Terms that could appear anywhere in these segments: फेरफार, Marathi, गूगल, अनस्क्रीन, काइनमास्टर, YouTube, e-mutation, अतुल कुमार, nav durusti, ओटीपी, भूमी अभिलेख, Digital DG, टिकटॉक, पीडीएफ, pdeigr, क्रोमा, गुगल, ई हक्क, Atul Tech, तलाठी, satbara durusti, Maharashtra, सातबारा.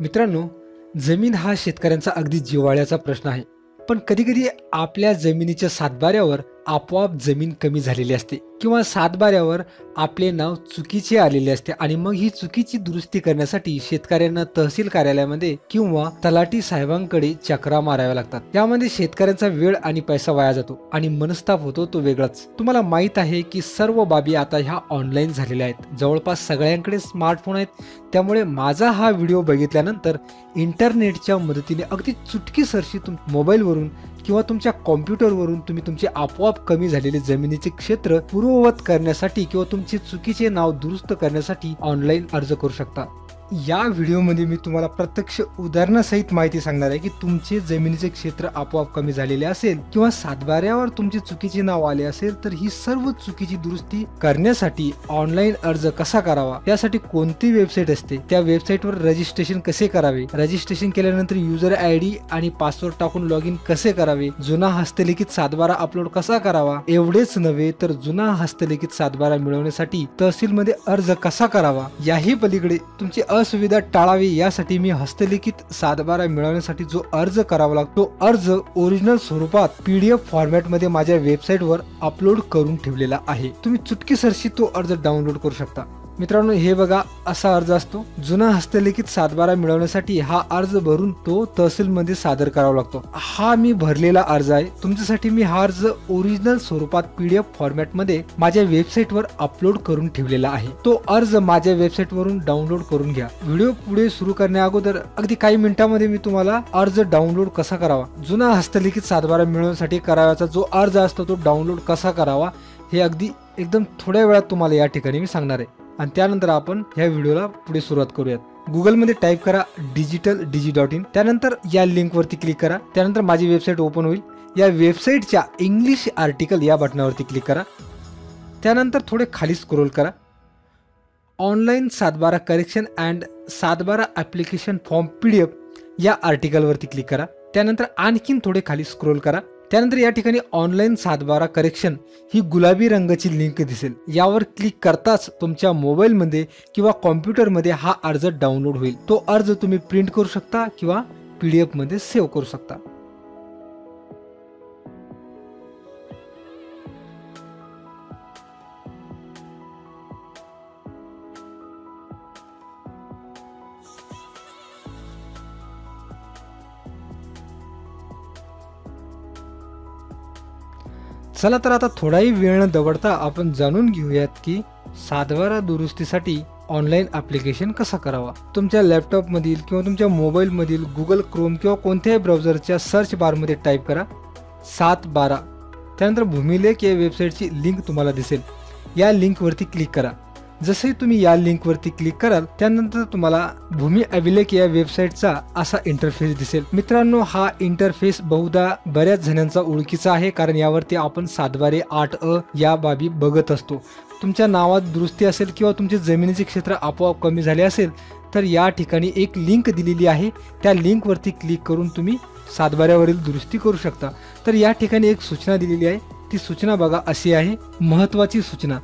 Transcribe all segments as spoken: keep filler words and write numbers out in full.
मित्रांनो, जमीन हा शेतकऱ्यांचा अगदी जिव्हाळ्याचा प्रश्न आहे, पण कधीकधी आपल्या जमिनीच्या सातबाऱ्यावर आपोआप जमीन कमी झालेली असते किंवा सातबाऱ्यावर आपले नाव चुकीचे आलेले असते आणि मग ही चुकीची दुरुस्ती करण्यासाठी शेतकऱ्यांना तहसील कार्यालयामध्ये किंवा तलाठी साहेबांकडे चक्रा माराव्या लागतात. त्यामध्ये शेतकऱ्यांचा वेळ आणि पैसा वाया जातो आणि मनस्ताप होतो तो वेगळाच. तुम्हाला माहित आहे की सर्व बाबी आता ह्या ऑनलाईन झालेल्या आहेत, जवळपास सगळ्यांकडे स्मार्टफोन आहेत. त्यामुळे माझा हा व्हिडिओ बघितल्यानंतर इंटरनेटच्या मदतीने अगदी चुटकीसरशी तुमच्या मोबाईलवरून किंवा तुमच्या कॉम्प्युटरवरून तुम्ही तुमचे आपोआप कमी झालेले जमिनीचे क्षेत्र पूर्ववत करण्यासाठी किंवा तुमचे चुकीचे नाव दुरुस्त करण्यासाठी ऑनलाईन अर्ज करू शकता. या व्हिडिओमध्ये मी तुम्हाला प्रत्यक्ष उदाहरणासहित माहिती सांगणार आहे की तुमचे जमिनीचे क्षेत्र आपोआप कमी झालेले असेल किंवा सातबाऱ्यावर तुमचे चुकीचे नाव आले असेल तर ही सर्व चुकीची दुरुस्ती करण्यासाठी ऑनलाईन अर्ज कसा करावा, त्यासाठी कोणती वेबसाईट असते, त्या वेबसाईटवर रजिस्ट्रेशन कसे करावे, रजिस्ट्रेशन केल्यानंतर युजर आय डी आणि पासवर्ड टाकून लॉग इन कसे करावे, जुना हस्तलिखित सातबारा अपलोड कसा करावा, एवढेच नव्हे तर जुना हस्तलिखित सातबारा मिळवण्यासाठी तहसीलमध्ये अर्ज कसा करावा, याही पलीकडे तुमचे असुविधा टाळावी यासाठी मी हस्तलिखित सातबारा मिळवण्यासाठी जो अर्ज करावा लागतो तो अर्ज ओरिजिनल स्वरूपात पीडीएफ फॉर्मॅटमध्ये माझ्या वेबसाईटवर अपलोड करून ठेवलेला आहे. तुम्ही चुटकीसरशी तो अर्ज डाउनलोड करू शकता. मित्रांनो, हे बघा, असा अर्ज असतो. जुना हस्तलिखित सातबारा मिळवण्यासाठी हा अर्ज भरून तो तहसीलमध्ये सादर करावा लागतो. हा मी भरलेला अर्ज आहे. तुमच्यासाठी मी हा अर्ज ओरिजिनल स्वरूपात पीडीएफ फॉर्मॅटमध्ये माझ्या वेबसाईटवर अपलोड करून ठेवलेला आहे. तो अर्ज माझ्या वेबसाईटवरून डाउनलोड करून घ्या. व्हिडिओ पुढे सुरू करण्या अगोदर अगदी काही मिनिटांमध्ये मी तुम्हाला अर्ज डाउनलोड कसा करावा, जुना हस्तलिखित सातबारा मिळवण्यासाठी करावाचा जो अर्ज असतो तो डाउनलोड कसा करावा हे अगदी एकदम थोड्या वेळात तुम्हाला या ठिकाणी मी सांगणार आहे. आणि त्यानंतर आपण या व्हिडिओला पुढे सुरुवात करूयात. गुगलमध्ये टाईप करा digital D G dot in. त्यानंतर या लिंकवरती क्लिक करा. त्यानंतर माझी वेबसाईट ओपन होईल. या वेबसाईटच्या इंग्लिश आर्टिकल या बटनावरती क्लिक करा. त्यानंतर थोडे खाली स्क्रोल करा. ऑनलाईन सातबारा करेक्शन अँड सातबारा application form P D F या आर्टिकलवरती क्लिक करा. त्यानंतर आणखीन थोडे खाली स्क्रोल करा. त्यानंतर या ठिकाणी ऑनलाईन सातबारा करेक्शन ही गुलाबी रंगाची लिंक दिसेल. यावर क्लिक करताच तुमच्या मोबाईलमध्ये किंवा कॉम्प्युटरमध्ये हा अर्ज डाउनलोड होईल. तो अर्ज तुम्ही प्रिंट करू शकता किंवा पी डी एफमध्ये सेव्ह करू शकता. चला तर आता थोडाही वेळ न दवडता आपण जाणून घेऊयात की सातबारा दुरुस्तीसाठी ऑनलाईन ॲप्लिकेशन कसा करावा. तुमच्या लॅपटॉपमधील किंवा तुमच्या मोबाईलमधील गुगल क्रोम किंवा कोणत्याही ब्राउझरच्या सर्च बारमध्ये टाईप करा सातबारा. त्यानंतर भूमिलेख या वेबसाईटची लिंक तुम्हाला दिसेल. या लिंकवरती क्लिक करा. जसे तुम्ही या लिंकवरती क्लिक कराल त्यानंतर तुम्हाला भूमी अभिलेख या वेबसाईटचा असा इंटरफेस दिसेल. मित्रांनो, हा इंटरफेस बहुधा बऱ्याच जणांचा ओळखीचा आहे, कारण यावरती आपण सातबारे आठ अ या बाबी बघत असतो. तुमच्या नावात दुरुस्ती असेल किंवा तुमचे जमिनीचे क्षेत्र आपोआप कमी झाले असेल तर या ठिकाणी एक लिंक दिलेली आहे. त्या लिंकवरती क्लिक करून तुम्ही सातबाऱ्यावरील दुरुस्ती करू शकता. तर या ठिकाणी एक सूचना दिलेली आहे. ती सूचना बघा अशी आहे, महत्त्वाची सूचना.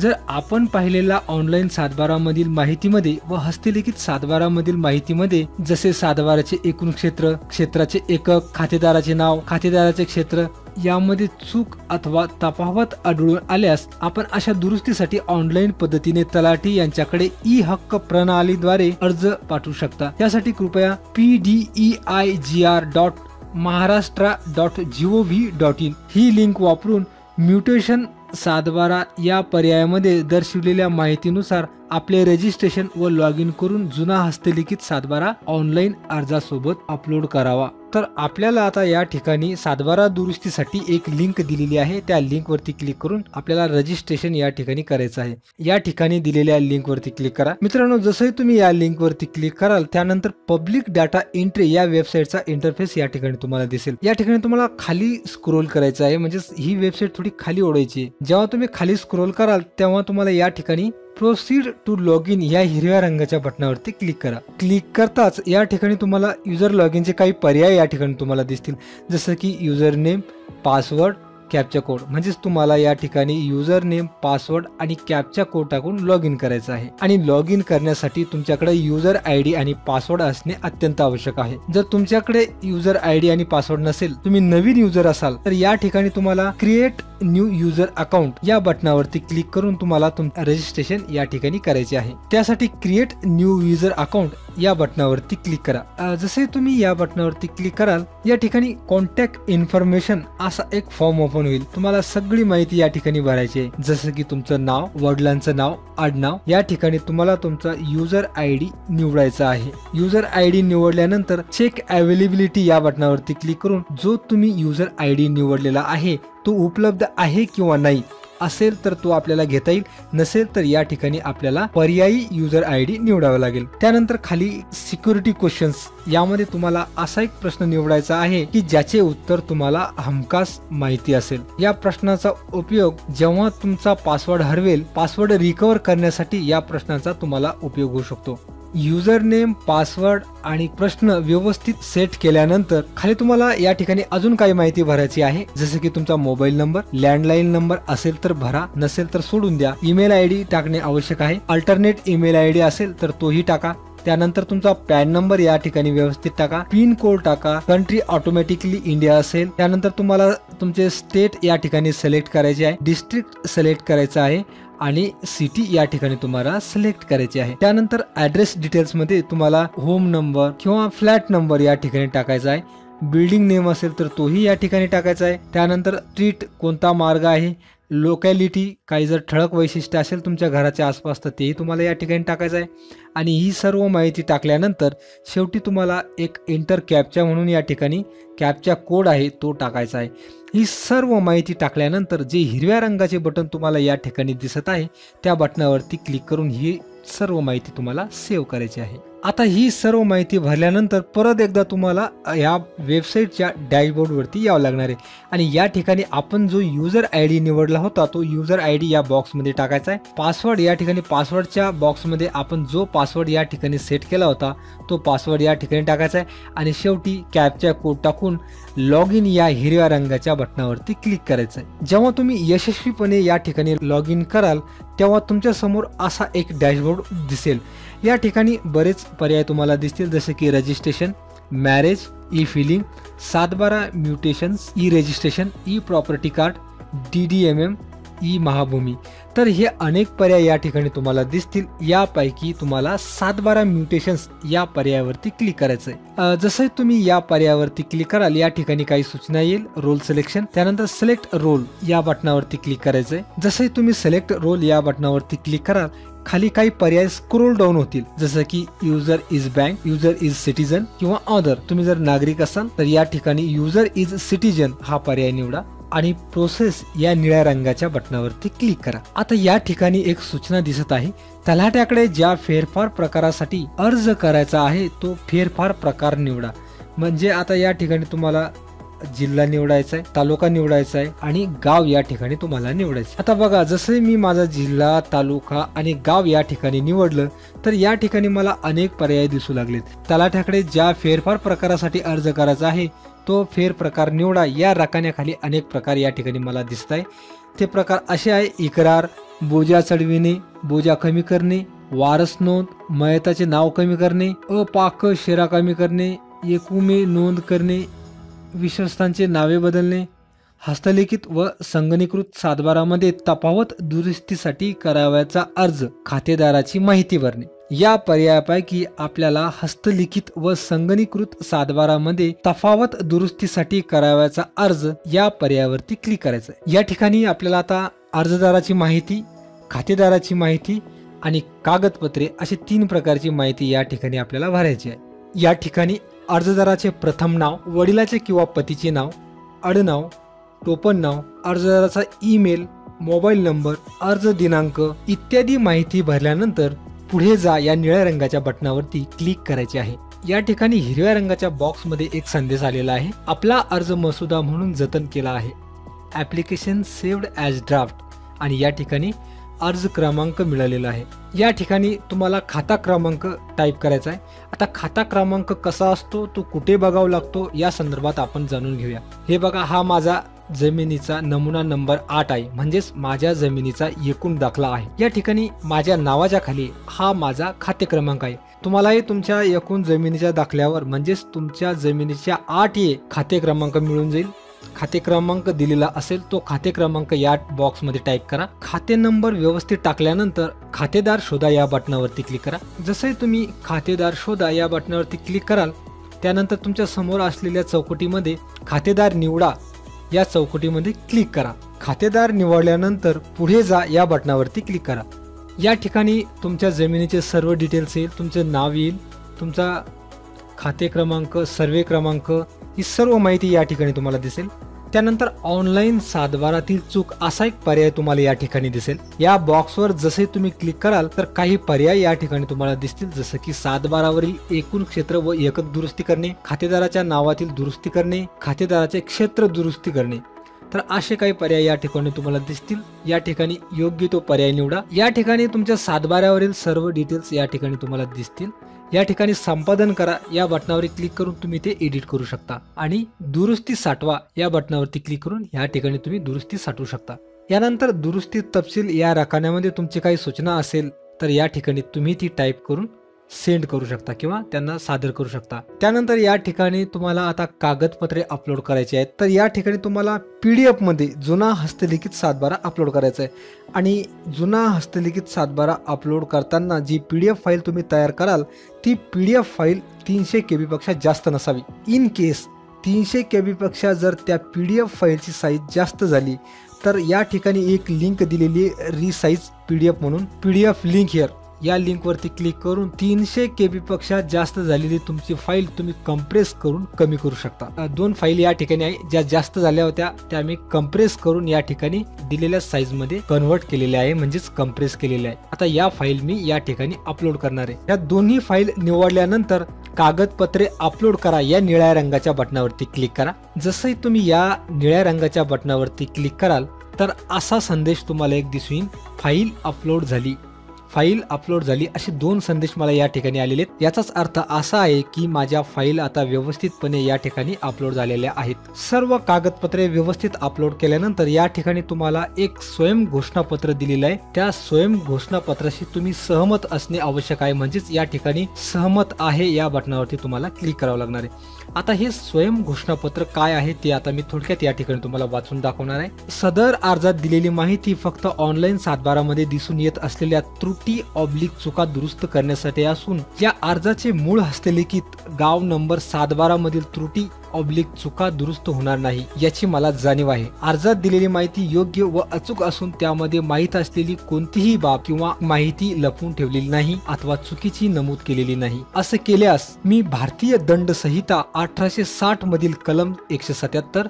जर आपण पाहिलेला ऑनलाईन सातबारामधील माहितीमध्ये व हस्तलिखित सातबारामधील माहितीमध्ये जसे सातबाराचे एकूण क्षेत्र, क्षेत्राचे एकक, खातेदाराचे नाव, खातेदाराचे क्षेत्र यामध्ये चूक अथवा तफावत आढळून आल्यास आपण अशा दुरुस्तीसाठी ऑनलाईन पद्धतीने तलाठी यांच्याकडे ई हक्क प्रणालीद्वारे अर्ज पाठवू शकता. यासाठी कृपया P D I G R dot Maharashtra dot G O V dot in ही लिंक वापरून म्युटेशन सातबारा या पर्यायामध्ये दर्शवलेल्या माहितीनुसार आपले रजिस्ट्रेशन व लॉग इन करून जुना हस्तलिखित सातबारा ऑनलाईन अर्जासोबत अपलोड करावा. तर आपल्याला आता या ठिकाणी सातबारा दुरुस्तीसाठी एक लिंक दिलेली आहे. त्या लिंकवरती क्लिक करून आपल्याला रजिस्ट्रेशन या ठिकाणी करायचं आहे. या ठिकाणी दिलेल्या लिंकवरती क्लिक करा. मित्रांनो, जसंही तुम्ही या लिंकवरती क्लिक कराल त्यानंतर पब्लिक डाटा एंट्री या वेबसाईटचा इंटरफेस या ठिकाणी तुम्हाला दिसेल. या ठिकाणी तुम्हाला खाली स्क्रोल करायचं आहे, म्हणजे ही वेबसाईट थोडी खाली ओढायची. जेव्हा तुम्ही खाली स्क्रोल कराल तेव्हा तुम्हाला या ठिकाणी प्रोसीड टू लॉग इन या हिरव्या रंगाच्या बटनावरती क्लिक करा. क्लिक करताच या ठिकाणी तुम्हाला युजर लॉग इनचे काही पर्याय या ठिकाणी तुम्हाला दिसतील, जसं की user name, password, captcha code म्हणजेच तुम्हाला या ठिकाणी यूजर नेम, पासवर्ड आणि कॅप्चा कोड टाकून लॉग इन करायचं आहे। आणि लॉग इन करण्यासाठी तुमच्याकडे यूजर आयडी आणि पासवर्ड असणे अत्यंत आवश्यक आहे। जर तुमच्याकडे यूजर आयडी आणि पासवर्ड नसेल, तुम्ही नवीन यूजर असाल तर या ठिकाणी तुम्हाला क्रिएट न्यू यूजर अकाउंट या बटनावरती क्लिक करून तुम्हाला तुमचं रजिस्ट्रेशन या ठिकाणी करायचे आहे। त्यासाठी क्रिएट न्यू यूजर अकाउंट या बटनावरती क्लिक करा। जसे तुम्ही या बटनावरती क्लिक कराल या ठिकाणी कॉन्टॅक्ट इन्फॉर्मेशन असा एक फॉर्म ओपन होईल। तुम्हाला सगळी माहिती या ठिकाणी भरायची आहे, जसं की तुमचं नाव, वडिलांचं नाव, आडनाव। या ठिकाणी तुम्हाला तुमचा यूजर आयडी निवडायचा आहे। यूजर आयडी निवडल्यानंतर चेक अवेलेबिलिटी या बटनावरती क्लिक करून जो तुम्ही यूजर आयडी निवडलेला आहे तो उपलब्ध आहे किंवा नाही, असेल तर तो आपल्याला घेता येईल, नसेल तर या ठिकाणी आपल्याला पर्यायी यूजर आयडी निवडावा लागेल। त्यानंतर खाली सिक्युरिटी क्वेश्चन्स, यामध्ये तुम्हाला असा एक प्रश्न निवडायचा आहे की ज्याचे उत्तर तुम्हाला हमखास माहिती असेल। या प्रश्नाचा उपयोग जेव्हा तुमचा पासवर्ड हरवेल, पासवर्ड रिकव्हर करण्यासाठी या प्रश्नाचा तुम्हाला उपयोग होऊ शकतो। यूजर नेम, पासवर्ड आणि प्रश्न व्यवस्थित सेट केल्यानंतर खाली तुम्हाला या ठिकाणी अजून काही माहिती भरायची आहे, जसे की तुमचा मोबाईल नंबर, लँडलाईन नंबर असेल तर भरा, नसेल तर सोडून द्या। ईमेल आयडी टाकणे आवश्यक आहे, अल्टरनेट ईमेल आयडी असेल तर तोही टाका। त्यानंतर तुमचा पॅन नंबर या ठिकाणी व्यवस्थित टाका, पिन कोड टाका, कंट्री ऑटोमॅटिकली इंडिया असेल। त्यानंतर तुम्हाला तुमचे स्टेट या ठिकाणी सिलेक्ट करायचे आहे, डिस्ट्रिक्ट सिलेक्ट करायचं आहे आणि सिटी या ठिकाणी तुम्हाला सिलेक्ट करायची आहे। त्यानंतर ॲड्रेस डिटेल्स मध्ये तुम्हाला होम नंबर किंवा फ्लॅट नंबर या ठिकाणी टाकायचा आहे। बिल्डिंग नेम असेल तर तोही या ठिकाणी टाकायचा आहे। त्यानंतर स्ट्रीट कोणता मार्ग आहे, लोकॅलिटी, काही जर ठळक वैशिष्ट्य असेल तुमच्या घराच्या आसपास तर तेही तुम्हाला या ठिकाणी टाकायचं आहे। आणि ही सर्व माहिती टाकल्यानंतर शेवटी तुम्हाला एक एंटर कॅप्चा म्हणून या ठिकाणी कॅप्चा कोड आहे तो टाकायचा आहे। ही सर्व माहिती टाकल्यानंतर जे हिरव्या रंगाचे बटन तुम्हाला या ठिकाणी दिसत आहे त्या बटनावरती क्लिक करून ही सर्व माहिती तुम्हाला सेव्ह करायची आहे। आता ही सर्व माहिती भरल्यानंतर परत एकदा तुम्हाला या वेबसाईटच्या डॅशबोर्डवरती यावं लागणार आहे आणि या ठिकाणी आपण जो यूजर आय डी निवडला होता तो यूजर आय डी या बॉक्समध्ये टाकायचा आहे। पासवर्ड या ठिकाणी पासवर्डच्या बॉक्समध्ये आपण जो पासवर्ड या ठिकाणी सेट केला होता तो पासवर्ड या ठिकाणी टाकायचा आहे आणि शेवटी कॅप्चा कोड टाकून लॉग इन या हिरव्या रंगाच्या बटनावरती क्लिक करायचं आहे। जेव्हा तुम्ही यशस्वीपणे या ठिकाणी लॉग इन कराल तेव्हा तुमच्यासमोर असा एक डॅशबोर्ड दिसेल। या ठिकाणी बरेच पर्याय तुम्हाला दिसतील, जसे की रजिस्ट्रेशन, मॅरेज, ई फिलिंग, सातबारा mutations, e registration, e property card, D D M M, e Mahabhumi. तर हे अनेक पर्याय या ठिकाणी तुम्हाला दिसतील। यापैकी तुम्हाला सातबारा म्युटेशन्स या पर्यायावरती क्लिक करायचं आहे। जसं तुम्ही या पर्यायावरती क्लिक कराल या ठिकाणी काही सूचना येईल, रोल सिलेक्शन, त्यानंतर सिलेक्ट रोल या बटनावरती क्लिक करायचं आहे। जसं तुम्ही सिलेक्ट रोल या बटनावरती क्लिक कराल खाली काही पर्याय स्क्रोल डाऊन होतील, जसं की user is bank, user is citizen किंवा अदर। तुम्ही जर नागरिक असाल तर या ठिकाणी युजर इज सिटीजन हा पर्याय निवडा आणि प्रोसेस या निळ्या रंगाच्या बटनावरती क्लिक करा। आता या ठिकाणी एक सूचना दिसत आहे, तलाठ्याकडे ज्या फेरफार प्रकारासाठी अर्ज करायचा आहे तो फेरफार प्रकार निवडा। म्हणजे आता या ठिकाणी तुम्हाला जिल्हा निवडायचा आहे, तालुका निवडायचा आहे आणि गाव या ठिकाणी तुम्हाला निवडायचं। आता बघा, जसे मी माझा जिल्हा, तालुका आणि गाव या ठिकाणी निवडलं तर या ठिकाणी मला अनेक पर्याय दिसू लागलेत। तलाठ्याकडे ज्या फेरफार प्रकारासाठी अर्ज करायचा आहे तो फेर प्रकार निवडा या रकान्याखाली अनेक प्रकार या ठिकाणी मला दिसत आहे। ते प्रकार असे आहे, इकरार, बोजा चढविणे, बोजा कमी करणे, वारस नोंद, मयताचे नाव कमी करणे, अपाक शेरा कमी करणे, एकूमे नोंद करणे, विशेषतांचे नावे बदलणे, हस्तलिखित व संगणीकृत सातबारामध्ये तफावत दुरुस्तीसाठी करावयाचा अर्ज, खातेदाराची माहिती भरणे। या पर्यायापैकी आपल्याला हस्तलिखित व संगणीकृत सातबारामध्ये तफावत दुरुस्तीसाठी करावयाचा अर्ज या पर्यायावरती क्लिक करायचा आहे। या ठिकाणी आपल्याला आता अर्जदाराची माहिती, खातेदाराची माहिती आणि कागदपत्रे असे तीन प्रकारची माहिती या ठिकाणी आपल्याला भरायची आहे। या ठिकाणी अर्जदाराचे प्रथम नाव, वडिलाचे किंवा पतीचे नाव, आडनाव, टोपण नाव, अर्जदाराचा ईमेल, मोबाईल नंबर, अर्ज दिनांक इत्यादी माहिती भरल्यानंतर पुढे जा या निळ्या रंगाच्या बटनावरती क्लिक करायचे आहे। या ठिकाणी हिरव्या रंगाच्या बॉक्समध्ये एक संदेश आलेला आहे, आपला अर्ज मसुदा म्हणून जतन केला आहे, ॲप्लिकेशन सेव्ड ॲज ड्राफ्ट, आणि या ठिकाणी अर्ज क्रमांक मिळालेला आहे। या ठिकाणी तुम्हाला खाता क्रमांक टाईप करायचा आहे। आता खाता क्रमांक कसा असतो, तो कुठे बघावा लागतो या संदर्भात आपण जाणून घेऊया। हे बघा, हा माझा जमिनीचा नमुना नंबर आठ आहे, म्हणजेच माझ्या जमिनीचा एकूण दाखला आहे। या ठिकाणी माझ्या नावाच्या खाली हा माझा खाते क्रमांक आहे। तुम्हालाही तुमच्या एकूण जमिनीच्या दाखल्यावर म्हणजेच तुमच्या जमिनीच्या आठ हे खाते क्रमांक मिळून जाईल। खाते क्रमांक दिलेला असेल तो खाते क्रमांक या बॉक्स मध्ये टाइप करा। खाते नंबर व्यवस्थित टाकल्यानंतर खातेदार शोधा या बटनावरती क्लिक करा। जसे तुम्ही खातेदार शोधा या बटनावरती क्लिक कराल त्यानंतर तुमच्या समोर असलेल्या चौकटीमध्ये खातेदार निवडा या चौकटीमध्ये क्लिक करा। खातेदार निवडल्यानंतर पुढे जा या बटनावरती क्लिक करा। या ठिकाणी तुमच्या जमिनीचे सर्व डिटेल्स येईल, तुमचे नाव येईल, तुमचा खाते क्रमांक, सर्वे क्रमांक, ही सर्व माहिती या ठिकाणी तुम्हाला दिसेल। त्यानंतर ऑनलाइन सातबारातील चूक असा एक पर्याय तुम्हाला या ठिकाणी दिसेल। या बॉक्सवर जसे तुम्ही क्लिक कराल तर काही पर्याय या ठिकाणी तुम्हाला दिसतील, जसे की सातबारावरील एकूण क्षेत्र व एकक दुरुस्ती करणे, खातेदाराच्या नावातील दुरुस्ती करणे, खातेदाराचे क्षेत्र दुरुस्ती करणे, तर असे काही पर्याय या ठिकाणी तुम्हाला दिसतील। या ठिकाणी योग्य तो पर्याय निवडा। या ठिकाणी तुमच्या सातबारावरील सर्व डिटेल्स या ठिकाणी तुम्हाला दिसतील। या ठिकाणी संपादन करा या बटनावर क्लिक करून तुम्ही ते एडिट करू शकता आणि दुरुस्ती साठवा या बटनावरती क्लिक करून या ठिकाणी तुम्ही दुरुस्ती साठवू शकता। यानंतर दुरुस्ती तपशील या रकान्यामध्ये तुमची काही सूचना असेल तर या ठिकाणी तुम्ही ती टाईप करून सेंड करू शकता किंवा त्यांना सादर करू शकता। त्यानंतर या ठिकाणी तुम्हाला आता कागदपत्रे अपलोड करायची आहेत, तर या ठिकाणी तुम्हाला पीडीएफ मध्ये जुना हस्तलिखित सातबारा अपलोड करायचा आहे आणि जुना हस्तलिखित सातबारा अपलोड करताना जी पीडीएफ फाईल तुम्ही तयार कराल ती पीडीएफ फाईल तीनशे केबी पेक्षा जास्त नसावी। इन केस तीनशे केबी पेक्षा जर त्या पीडीएफ फाईलची साईज जास्त झाली तर या ठिकाणी एक लिंक दिलेली रिसाईज पीडीएफ म्हणून, पीडीएफ लिंक हिअर या लिंकवरती क्लिक करून तीनशे केबी पेक्षा जास्त झालेली तुमची फाईल तुम्ही कंप्रेस करून कमी करू शकता। दोन फाईल या ठिकाणी आहे ज्या जास्त झाल्या होत्या त्या मी कंप्रेस करून या ठिकाणी दिलेल्या साईज मध्ये कन्वर्ट केलेले आहे, म्हणजेच कंप्रेस केलेले आहे। आता या फाईल मी या ठिकाणी अपलोड करणार आहे। या दोन्ही फाईल निवडल्यानंतर कागदपत्रे अपलोड करा या निळ्या रंगाच्या बटनावरती क्लिक करा। जसे तुम्ही या निळ्या रंगाच्या बटनावरती क्लिक कराल तर असा संदेश तुम्हाला एक दिसून येईल, फाईल अपलोड झाली, फाईल अपलोड झाली, असे दोन संदेश मला या ठिकाणी आलेले आहेत। याचाच अर्थ असा आहे की माझ्या फाईल आता व्यवस्थितपणे या ठिकाणी अपलोड झालेल्या आहेत। सर्व कागदपत्रे व्यवस्थित अपलोड केल्यानंतर या ठिकाणी तुम्हाला एक स्वयं घोषणापत्र दिलेलं आहे, त्या स्वयं घोषणापत्राशी तुम्ही सहमत असणे आवश्यक आहे, म्हणजेच या ठिकाणी सहमत आहे या बटनावरती तुम्हाला क्लिक करावं लागणार आहे। आता हे स्वयं घोषणापत्र काय आहे ते आता मी थोडक्यात या ठिकाणी तुम्हाला वाचून दाखवणार आहे। सदर अर्जात दिलेली माहिती फक्त ऑनलाईन सातबारामध्ये दिसून येत असलेल्या त्रुटी टी ऑब्लिक चुका दुरुस्त करण्यासाठी असून या अर्जाचे मूळ हस्तलिखित गाव नंबर सातबारा मधील त्रुटी ऑब्लिक चुका दुरुस्त होणार नाही याची मला जाणीव आहे। अर्जात दिलेली माहिती योग्य व अचूक असून त्यामध्ये माहित असलेली कोणतीही बाब किंवा माहिती लपवून ठेवलेली नाही अथवा चुकीची नमूद केलेली नाही। असे केल्यास मी भारतीय दंड संहिता अठराशे साठ मधील कलम एकशे सत्याहत्तर,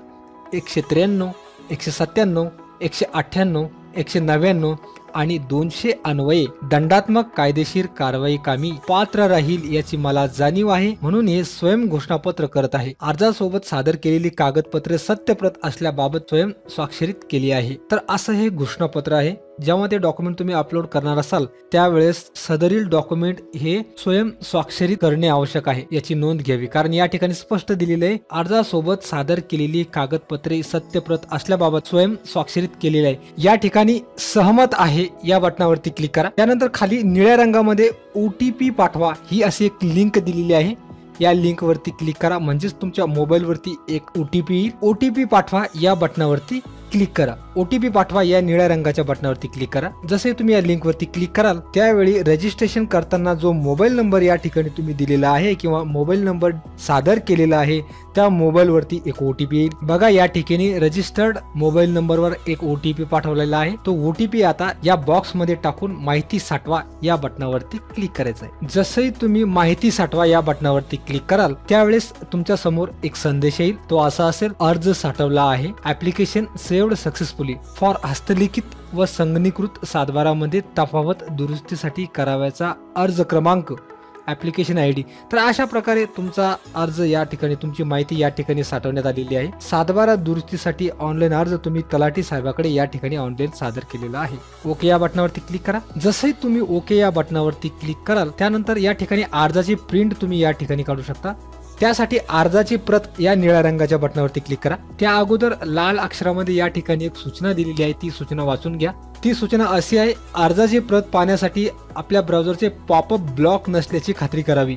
एकशे त्र्याण्णव, एकशे सत्त्याण्णव, एकशे अठ्ठ्याण्णव, एकशे नव्याण्णव आणि दोनशे अन्वये दंडात्मक कायदेशीर कारवाई कामी पात्र राहील याची मला जाणीव आहे, म्हणून हे स्वयं घोषणापत्र करत आहे। अर्जासोबत सादर केलेली कागदपत्रे सत्यप्रत असल्याबाबत स्वयं स्वाक्षरित केली आहे। तर असं हे घोषणापत्र आहे। जेव्हा ते डॉक्युमेंट तुम्ही अपलोड करणार असाल त्यावेळेस सदरील डॉक्युमेंट हे स्वयं स्वाक्षरित करणे आवश्यक आहे याची नोंद घ्यावी, कारण या ठिकाणी स्पष्ट दिलेले आहे अर्जासोबत सादर केलेली कागदपत्रे सत्यप्रत असल्याबाबत स्वयं स्वाक्षरित केलेले आहे। या ठिकाणी सहमत आहे या बटनावरती क्लिक करा। त्यानंतर खाली निळ्या रंगामध्ये ओटीपी पाठवा ही अशी एक लिंक दिलेली आहे, या लिंकवरती क्लिक करा, म्हणजेच तुमच्या मोबाईलवरती एक ओटीपी ओटीपी पाठवा या बटनावरती क्लिक करा। ओटीपी पाठवा या निळ्या रंगाच्या बटनावरती क्लिक करा। जसे तुम्ही या लिंकवरती क्लिक कराल त्यावेळी रजिस्ट्रेशन करताना जो मोबाईल नंबर या ठिकाणी तुम्ही दिलेला आहे किंवा मोबाईल नंबर सादर केलेला आहे त्या मोबाईलवरती एक ओटीपी येईल। बघा या ठिकाणी रजिस्टर्ड मोबाईल नंबरवर एक ओटीपी पाठवलेला आहे, तो ओटीपी आता या बॉक्समध्ये टाकून माहिती साठवा या बटनावरती क्लिक करायचं आहे। जसे तुम्ही माहिती साठवा या बटनावरती क्लिक कराल त्यावेळेस तुमच्या समोर एक संदेश येईल, तो असा असेल अर्ज साठवला आहे, ऍप्लिकेशन सेव्हड सक्सेसफुली फॉर हस्तलिखित व संगणीकृत सातबारामध्ये तफावत दुरुस्तीसाठी करावयाचा अर्ज क्रमांक, ऍप्लिकेशन आयडी। तर अशा प्रकारे तुमचा अर्ज या ठिकाणी, तुमची माहिती या ठिकाणी साठवण्यात आलेली आहे। सातबारा दुरुस्तीसाठी ऑनलाईन अर्ज तुम्ही तलाठी साहेबाकडे या ठिकाणी ऑनलाईन सादर केलेला आहे। ओके या बटनावरती क्लिक करा। जसे तुम्ही ओके या बटनावरती क्लिक कराल त्यानंतर या ठिकाणी अर्जाची प्रिंट तुम्ही या ठिकाणी काढू शकता। त्यासाठी अर्जाची प्रत या निळ्या रंगाच्या बटनावरती क्लिक करा। त्या अगोदर लाल अक्षरामध्ये या ठिकाणी एक सूचना दिलेली आहे, ती सूचना वाचून घ्या। ती सूचना अशी आहे, अर्जाची प्रत पाहण्यासाठी आपल्या ब्राउझरचे पॉपअप ब्लॉक नसल्याची खात्री करावी।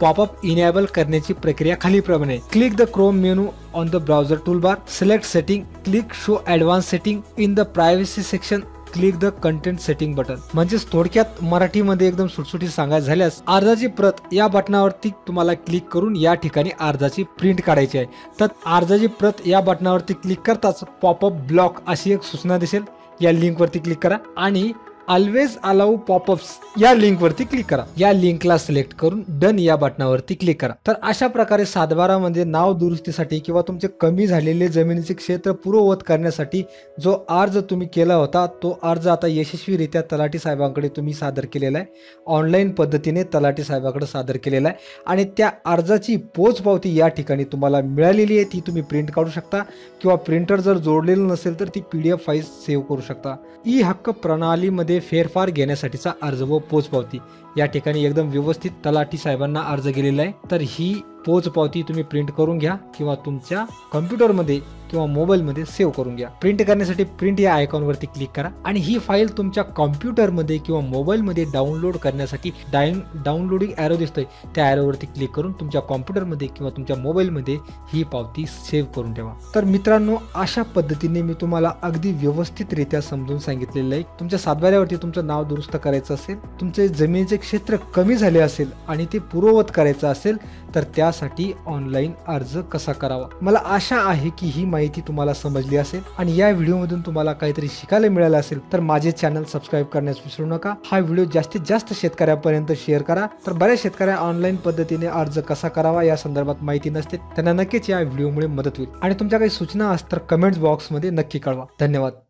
पॉपअप इनेबल करण्याची प्रक्रिया खालीलप्रमाणे आहे। Click the Chrome menu on the browser toolbar, select setting, click show advance setting in the privacy section, click the content setting button. म्हणजे थोडक्यात मराठीमध्ये एकदम सुटसुटीत सांगायचं झाल्यास अर्जाची प्रत या बटनावरती तुम्हाला क्लिक करून या ठिकाणी अर्जाची प्रिंट काढायची आहे। तर अर्जाची प्रत या बटनावरती क्लिक करताच पॉपअप ब्लॉक अशी एक सूचना दिसेल, या लिंकवरती क्लिक करा आणि ऑलवेज अलाउ पॉपअप्स या लिंकवरती क्लिक करा। या लिंकला सिलेक्ट करून डन या बटनावरती क्लिक करा। तर अशा प्रकारे सातबारा म्हणजे नाव दुरुस्तीसाठी किंवा तुमचे कमी झालेले जमिनीचे क्षेत्र पूर्ववत करण्यासाठी जो अर्ज तुम्ही केला होता तो अर्ज आता यशस्वीरित्या तलाठी साहेबांकडे तुम्ही सादर केलेला आहे। ऑनलाईन पद्धतीने तलाठी साहेबांकडे सादर केलेला आहे आणि त्या अर्जाची पोचपावती या ठिकाणी तुम्हाला मिळालेली आहे। ती तुम्ही प्रिंट काढू शकता किंवा प्रिंटर जर जोडलेलं नसेल तर ती पीडीएफ फाईल सेव्ह करू शकता। ई हक्क प्रणालीमध्ये फेरफार घेण्यासाठीचा अर्ज व पोचपावती या ठिकाणी एकदम व्यवस्थित तलाठी साहेबांना अर्ज केलेला आहे। तर ही पोचपावती तुम्ही प्रिंट करून घ्या किंवा तुमच्या कॉम्प्युटरमध्ये किंवा मोबाईलमध्ये सेव्ह करून घ्या। प्रिंट करण्यासाठी प्रिंट या आयकॉनवरती क्लिक करा आणि ही फाईल तुमच्या कॉम्प्युटरमध्ये किंवा मोबाईलमध्ये डाउनलोड करण्यासाठी डाऊन डाउनलोडिंग ॲरो दिसतोय, त्या ॲरोवरती क्लिक करून तुमच्या कॉम्प्युटरमध्ये किंवा तुमच्या मोबाईलमध्ये ही पावती सेव्ह करून ठेवा। तर मित्रांनो, अशा पद्धतीने मी तुम्हाला अगदी व्यवस्थितरित्या समजून सांगितलेलं आहे। तुमच्या सातबाऱ्यावरती तुमचं नाव दुरुस्त करायचं असेल, तुमचे जमिनीचे क्षेत्र कमी झाले असेल आणि ते पूर्ववत करायचं असेल तर त्यासाठी ऑनलाईन अर्ज कसा करावा, मला आशा आहे की ही माहिती तुम्हाला समजली असेल आणि या व्हिडिओमधून तुम्हाला काहीतरी शिकायला मिळालं असेल तर माझे चॅनल सबस्क्राईब करण्यास विसरू नका। हा व्हिडिओ जास्तीत जास्त शेतकऱ्यांपर्यंत शेअर करा। तर बऱ्याच शेतकऱ्या ऑनलाईन पद्धतीने अर्ज कसा करावा या संदर्भात माहिती नसते, त्यांना नक्कीच या व्हिडिओमुळे मदत होईल आणि तुमच्या काही सूचना असतील तर कमेंट्स बॉक्समध्ये नक्की कळवा। धन्यवाद।